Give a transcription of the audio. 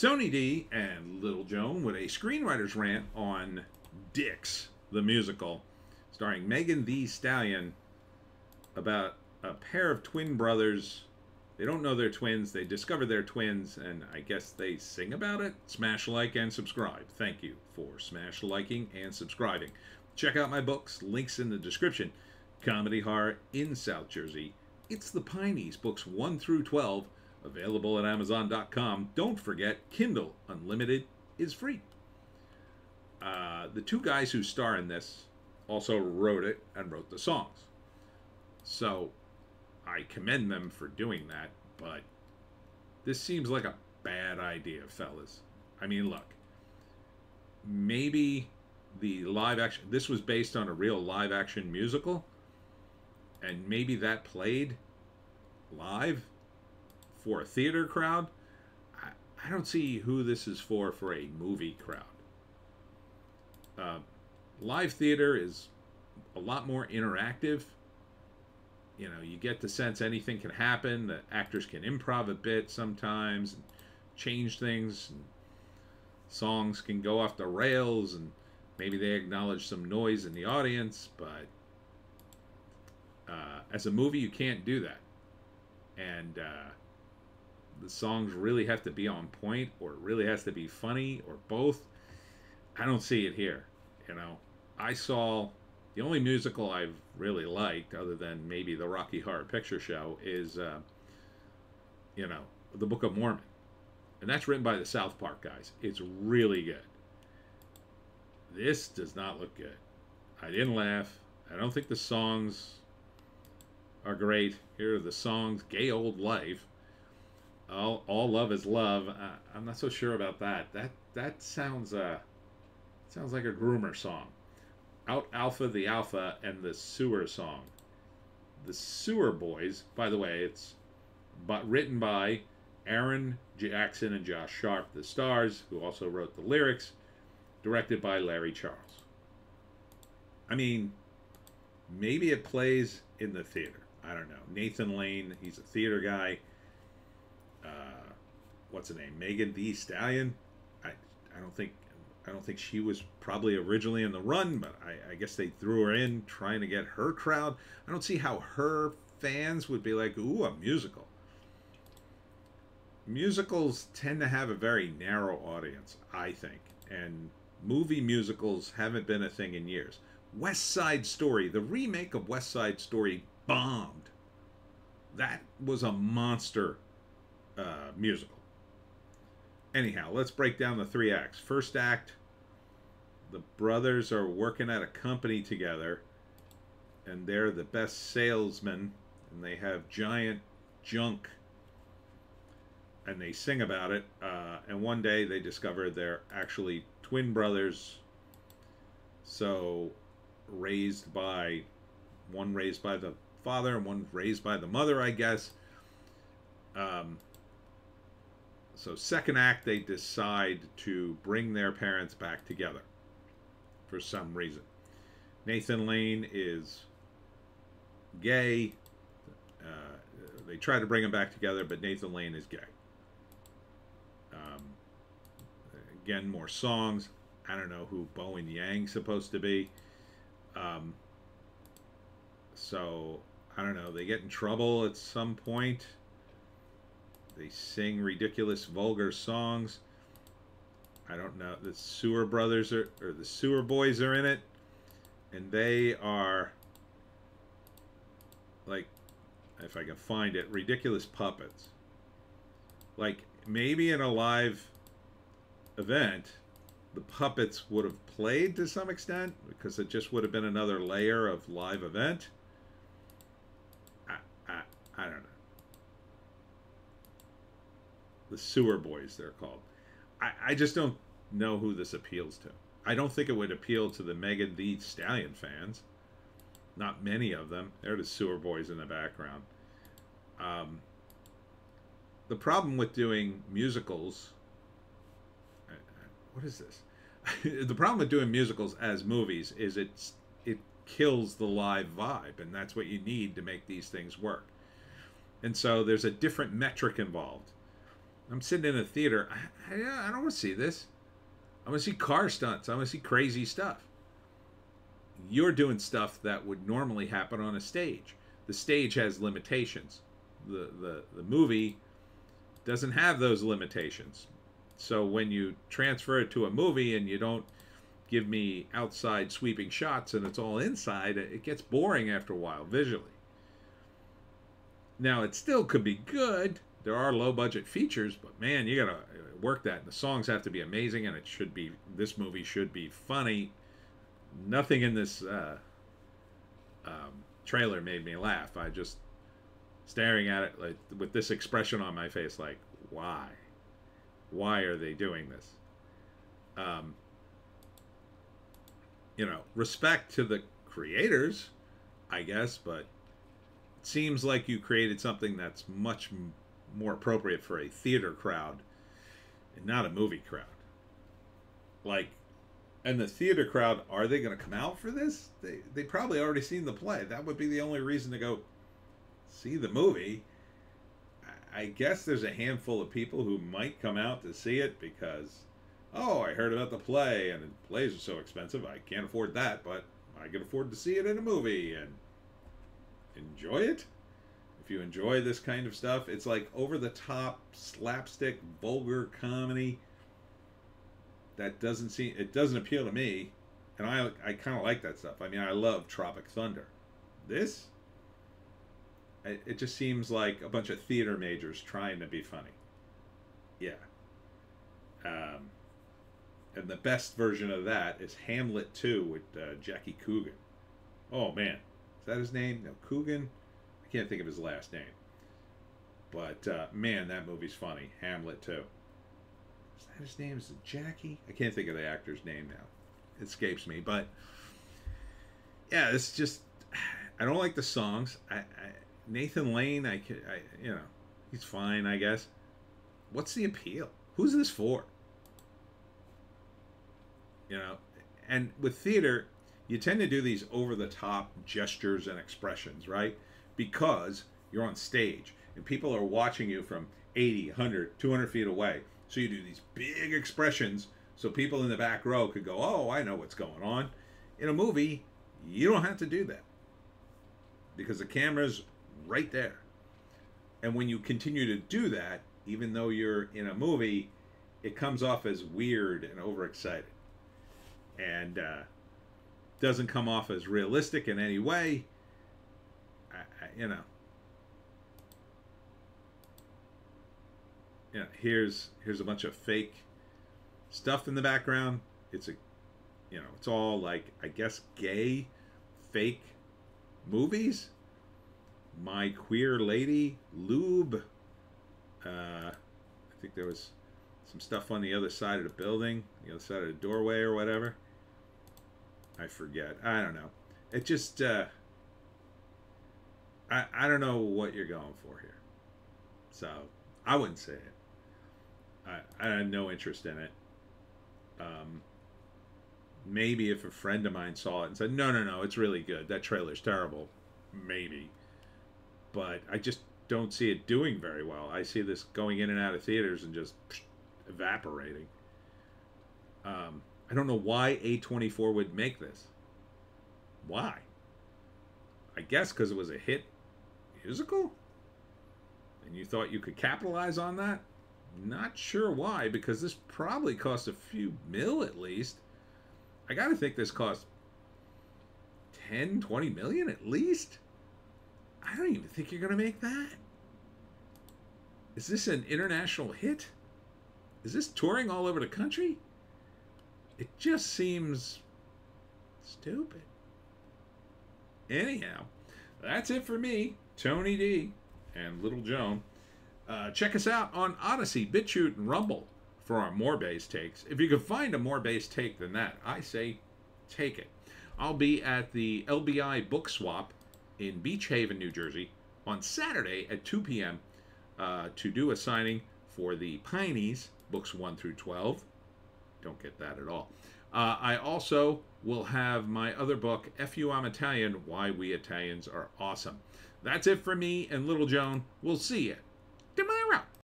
Sony D and Little Joan with a screenwriter's rant on Dicks, the musical, starring Megan Thee Stallion, about a pair of twin brothers. They don't know they're twins. They discover they're twins, and I guess they sing about it. Smash like and subscribe. Thank you for smash liking and subscribing. Check out my books. Links in the description. Comedy Horror in South Jersey. It's The Pineys, books 1 through 12, available at Amazon.com. Don't forget, Kindle Unlimited is free. The two guys who star in this also wrote it and wrote the songs. So I commend them for doing that, but this seems like a bad idea, fellas. I mean, look, maybe the live action, this was based on a real live action musical, and maybe that played live for a theater crowd. I don't see who this is for a movie crowd. Live theater is a lot more interactive. You know, you get the sense anything can happen. The actors can improv a bit sometimes, and change things, and songs can go off the rails, and maybe they acknowledge some noise in the audience, but as a movie, you can't do that. And the songs really have to be on point, or it really has to be funny, or both. I don't see it here. You know, I saw... The only musical I've really liked, other than maybe the Rocky Horror Picture Show, is, you know, The Book of Mormon. And that's written by the South Park guys. It's really good. This does not look good. I didn't laugh. I don't think the songs are great. Here are the songs. Gay Old Life. All Love is Love. I'm not so sure about that. That sounds like a groomer song. Out Alpha the Alpha, and the Sewer Song. The Sewer Boys, by the way, it's written by Aaron Jackson and Josh Sharp, the stars, who also wrote the lyrics, directed by Larry Charles. I mean, maybe it plays in the theater. I don't know. Nathan Lane, he's a theater guy. What's her name? Megan Thee Stallion? I don't think she was probably originally in the run, but I guess they threw her in trying to get her crowd. I don't see how her fans would be like, ooh, a musical. Musicals tend to have a very narrow audience, I think, and movie musicals haven't been a thing in years. West Side Story, the remake of West Side Story, bombed. That was a monster musical. Anyhow, let's break down the three acts. First act, the brothers are working at a company together, and they're the best salesmen, and they have giant junk, and they sing about it, and one day they discover they're actually twin brothers, so one raised by the father and one raised by the mother, I guess. So second act, they decide to bring their parents back together for some reason. Nathan Lane is gay. They try to bring him back together, but Nathan Lane is gay. Again, more songs. I don't know who Bowen Yang's supposed to be. So, I don't know. They get in trouble at some point. They sing ridiculous, vulgar songs. I don't know. The Sewer Brothers or the Sewer Boys are in it. And they are, like, if I can find it, ridiculous puppets. Like, maybe in a live event, the puppets would have played to some extent, because it just would have been another layer of live event. I don't know. The Sewer Boys, they're called. I just don't know who this appeals to. I don't think it would appeal to the Megan Thee Stallion fans. Not many of them. They're the Sewer Boys in the background. The problem with doing musicals... What is this? The problem with doing musicals as movies is it kills the live vibe, and that's what you need to make these things work. And so there's a different metric involved. I'm sitting in a theater. I don't want to see this. I want to see car stunts. I want to see crazy stuff. You're doing stuff that would normally happen on a stage. The stage has limitations. The movie doesn't have those limitations. So when you transfer it to a movie and you don't give me outside sweeping shots and it's all inside, it gets boring after a while visually. Now, it still could be good. There are low-budget features, but man, you gotta work that. The songs have to be amazing, and it should be. This movie should be funny. Nothing in this trailer made me laugh. I just staring at it like, with this expression on my face, like, why? Why are they doing this? You know, respect to the creators, I guess, but it seems like you created something that's much more appropriate for a theater crowd and not a movie crowd. Like, and the theater crowd, are they going to come out for this? They probably already seen the play. That would be the only reason to go see the movie. I guess there's a handful of people who might come out to see it because, oh, I heard about the play, and the plays are so expensive, I can't afford that, but I can afford to see it in a movie and enjoy it. If you enjoy this kind of stuff, it's like over-the-top, slapstick, vulgar comedy. That doesn't seem, it doesn't appeal to me, and I kind of like that stuff. I mean, I love Tropic Thunder. This, it just seems like a bunch of theater majors trying to be funny. Yeah. And the best version of that is Hamlet 2 with Jackie Coogan. Oh man, is that his name? No, Coogan. I can't think of his last name. But man, that movie's funny. Hamlet 2. Is that his name? Is it Jackie? I can't think of the actor's name now. It escapes me. But yeah, it's just, I don't like the songs. Nathan Lane, you know, he's fine, I guess. What's the appeal? Who's this for? You know, and with theater, you tend to do these over-the-top gestures and expressions, right? Because you're on stage and people are watching you from 80, 100, 200 feet away. So you do these big expressions so people in the back row could go, oh, I know what's going on. In a movie, you don't have to do that because the camera's right there. And when you continue to do that, even though you're in a movie, it comes off as weird and overexcited and doesn't come off as realistic in any way. You know. Yeah, here's a bunch of fake stuff in the background. It's a, you know, it's all like, I guess, gay fake movies. My Queer Lady, Lube. I think there was some stuff on the other side of the building, the other side of the doorway or whatever. I forget. I don't know. It just, I don't know what you're going for here. So I wouldn't say it. I had no interest in it. Maybe if a friend of mine saw it and said, no, it's really good. That trailer's terrible. Maybe. But I just don't see it doing very well. I see this going in and out of theaters and just evaporating. I don't know why A24 would make this. Why? I guess because it was a hit musical? And you thought you could capitalize on that? Not sure why, because this probably cost a few mil at least. I gotta think this cost 10, 20 million at least? I don't even think you're gonna make that. Is this an international hit? Is this touring all over the country? It just seems stupid. Anyhow, that's it for me, Tony D and Little Joan. Check us out on Odyssey, BitChute, and Rumble for our more bass takes. If you can find a more bass take than that, I say take it. I'll be at the LBI Book Swap in Beach Haven, New Jersey on Saturday at 2 p.m. To do a signing for The Pineys, books 1 through 12. Don't get that at all. I also will have my other book, F.U. I'm Italian, Why We Italians Are Awesome. That's it for me and Little Joan. We'll see you tomorrow.